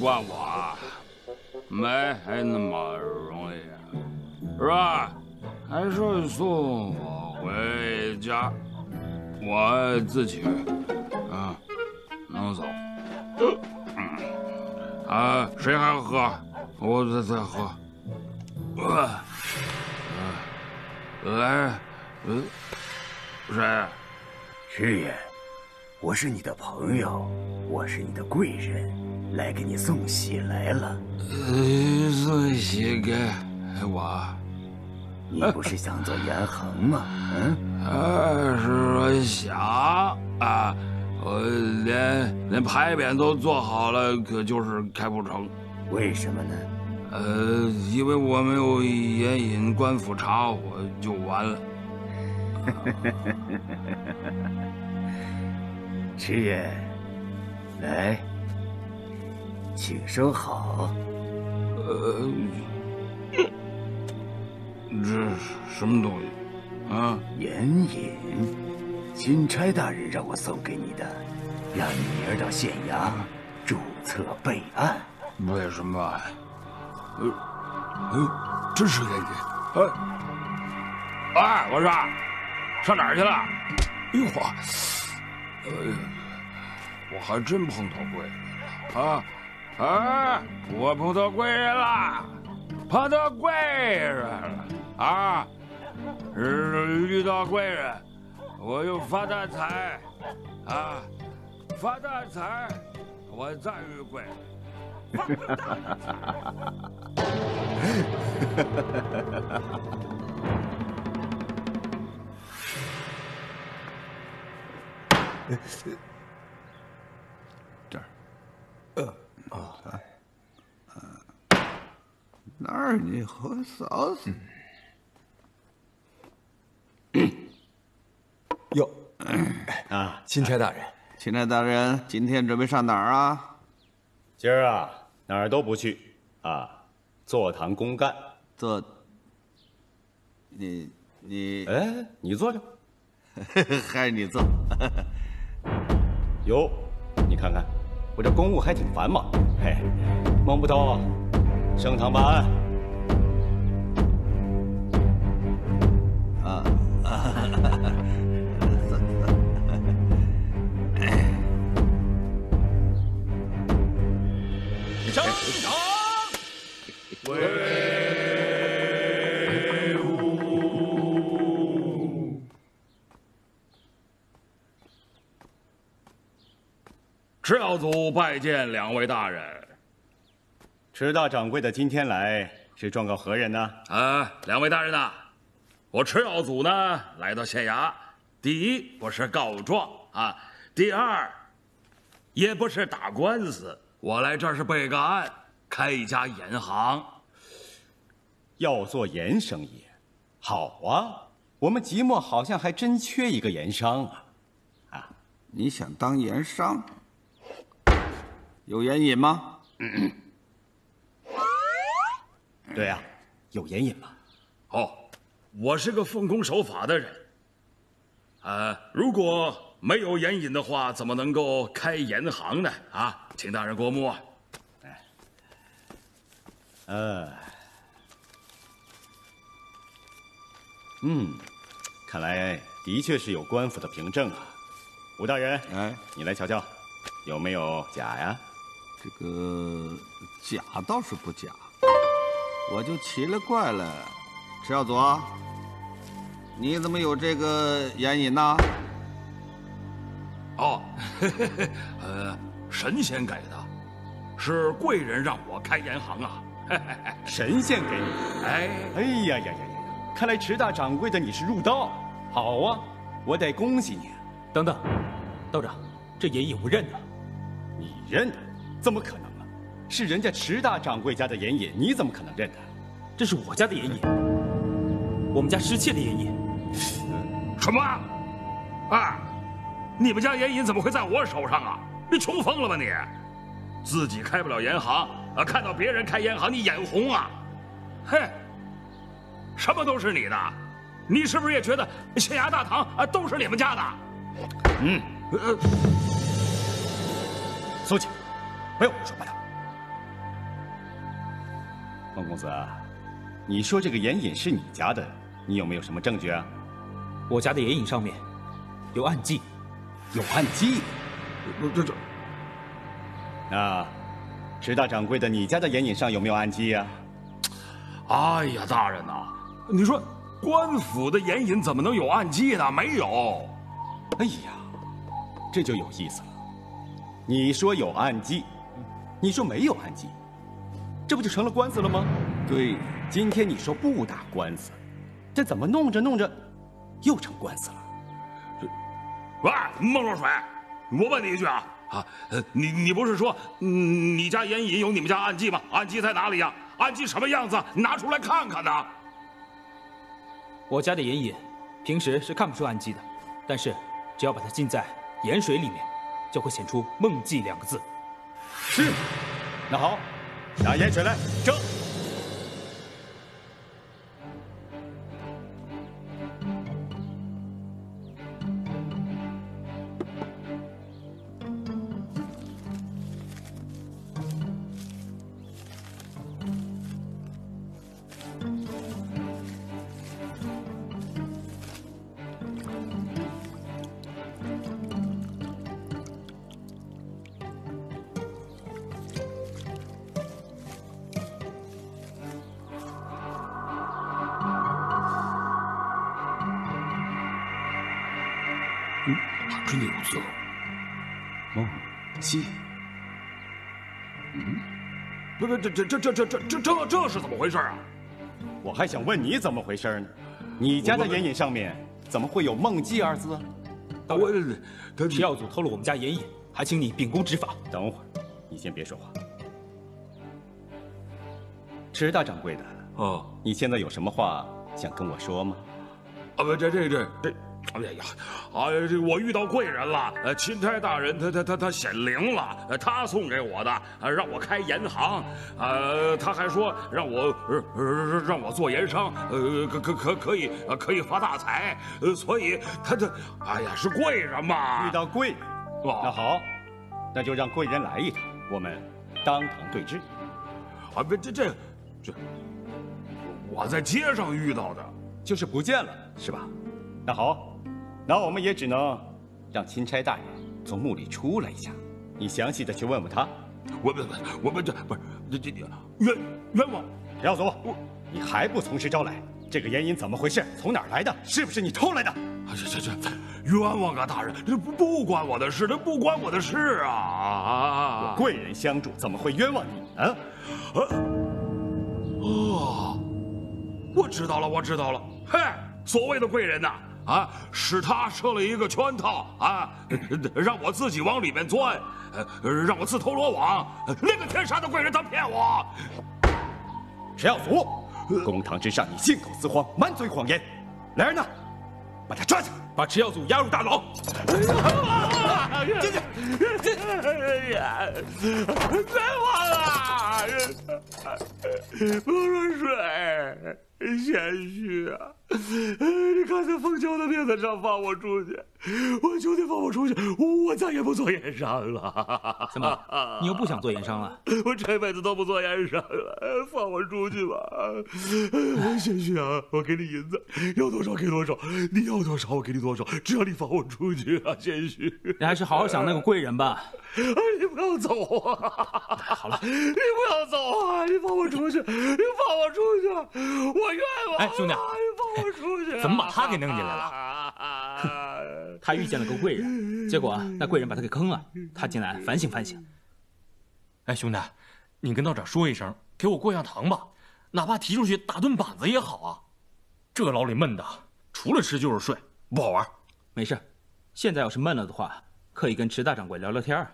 管我没还那么容易，是吧？还是送我回家，我自己啊能走。啊，谁还喝？我再喝。来，谁？师爷，我是你的朋友，我是你的贵人。 来给你送喜来了，送喜给我？你不是想做元衡吗？嗯，是想啊，我连牌匾都做好了，可就是开不成。为什么呢？因为我没有援引官府查，我就完了。师爷，来。 请收好。这是什么东西？啊，盐引，钦差大人让我送给你的，让你明儿到县衙注册备案。为什么？真是盐引！哎，我说，上哪儿去了？哎呦我，我还真碰到贵人了啊！ 啊！我碰到贵人了，碰到贵人了啊！遇到贵人，我又发大财啊！发大财，我再遇贵人。这儿，哪儿？你和嫂子？哟，啊，钦差大人，钦差大人，今天准备上哪儿啊？今儿啊，哪儿都不去啊，坐堂公干。坐。你哎，你坐着，还是你坐？哟，你看看。 我这公务还挺繁忙，嘿，忙不到升堂办案。啊，走走。升堂，威武！迟老祖拜见两位大人。迟大掌柜的今天来是状告何人呢？啊，两位大人呐、啊，我迟老祖呢来到县衙，第一不是告状啊，第二也不是打官司，我来这儿是备个案，开一家盐行，要做盐生意。好啊，我们即墨好像还真缺一个盐商啊。啊，你想当盐商？ 有盐引吗？对呀、啊，有盐引吗？哦，我是个奉公守法的人。如果没有盐引的话，怎么能够开盐行呢？啊，请大人过目啊。哎，看来的确是有官府的凭证啊。武大人，哎，你来瞧瞧，有没有假呀？ 这个假倒是不假，我就奇了怪了，迟小祖，你怎么有这个盐引呢？哦呵呵，神仙给的，是贵人让我开盐行啊。嘿嘿嘿神仙给你？哎，哎呀呀呀呀！看来迟大掌柜的你是入道，好啊，我得恭喜你。等等，道长，这盐引我认得，你认得？ 怎么可能啊？是人家迟大掌柜家的盐引，你怎么可能认得？这是我家的盐引，我们家失窃的盐引。什么？啊！你们家盐引怎么会在我手上啊？你穷疯了吧你？自己开不了盐行啊，看到别人开盐行你眼红啊？嘿，什么都是你的，你是不是也觉得县衙大堂啊都是你们家的？嗯，肃静。 没有胡说八道，孟公子啊，你说这个眼影是你家的，你有没有什么证据啊？我家的眼影上面有暗记。有暗记？这……那石大掌柜的，你家的眼影上有没有暗记呀？哎呀，大人呐，你说官府的眼影怎么能有暗记呢？没有。哎呀，这就有意思了。你说有暗记，你说没有暗记。 这不就成了官司了吗？对，今天你说不打官司，这怎么弄着弄着，又成官司了？喂，孟若水，我问你一句啊，你不是说你家眼影有你们家暗记吗？暗记在哪里呀？暗记什么样子？拿出来看看呢。我家的眼影，平时是看不出暗记的，但是只要把它浸在盐水里面，就会显出“梦记”两个字。是，那好。 拿盐水来蒸。这是怎么回事啊？我还想问你怎么回事呢？你家的眼影上面怎么会有“梦记”二字啊？我制药组偷了我们家眼影，还请你秉公执法。等会儿，你先别说话。池大掌柜的，哦，你现在有什么话想跟我说吗？啊，不，这。 哎呀呀，哎，我遇到贵人了，钦差大人他显灵了，他送给我的，让我开盐行，他还说让我做盐商，可以发大财，所以他，哎呀，是贵人嘛。遇到贵人，那好，那就让贵人来一趟，我们当堂对质。啊，不，这，我在街上遇到的，就是不见了，是吧？ 那好，那我们也只能让钦差大人从墓里出来一下。你详细的去问问他。我们这不是这冤枉！廖总，你还不从实招来？这个眼影怎么回事？从哪儿来的？是不是你偷来的？这冤枉啊，大人！这不关我的事，这不关我的事啊！我贵人相助，怎么会冤枉你啊？啊！哦，我知道了，嘿，所谓的贵人呐！ 啊！使他设了一个圈套啊，让我自己往里面钻，让我自投罗网。那个天杀的贵人，他骗我！石耀祖，公堂之上你信口雌黄，满嘴谎言。来人呐，把他抓起来，把石耀祖押入大牢。冤枉啊！孟若水。 贤婿啊，你看在凤娇的面子上放我出去，我就得放我出去，我再也不做盐商了。怎么，你又不想做盐商了？我这辈子都不做盐商了，放我出去吧！贤婿啊，我给你银子，要多少给多少，你要多少我给你多少，只要你放我出去啊，贤婿！你还是好好想那个贵人吧。你不要走啊！好了，你不要走啊！你放我出去，你放我出去，我。 我冤枉！哎，兄弟，放我出去！怎么把他给弄进来了？他遇见了个贵人，结果那贵人把他给坑了。他进来反省反省。哎，兄弟，你跟道长说一声，给我过样堂吧，哪怕提出去打顿板子也好啊。这牢里闷的，除了吃就是睡，不好玩。没事，现在要是闷了的话，可以跟池大掌柜聊聊天。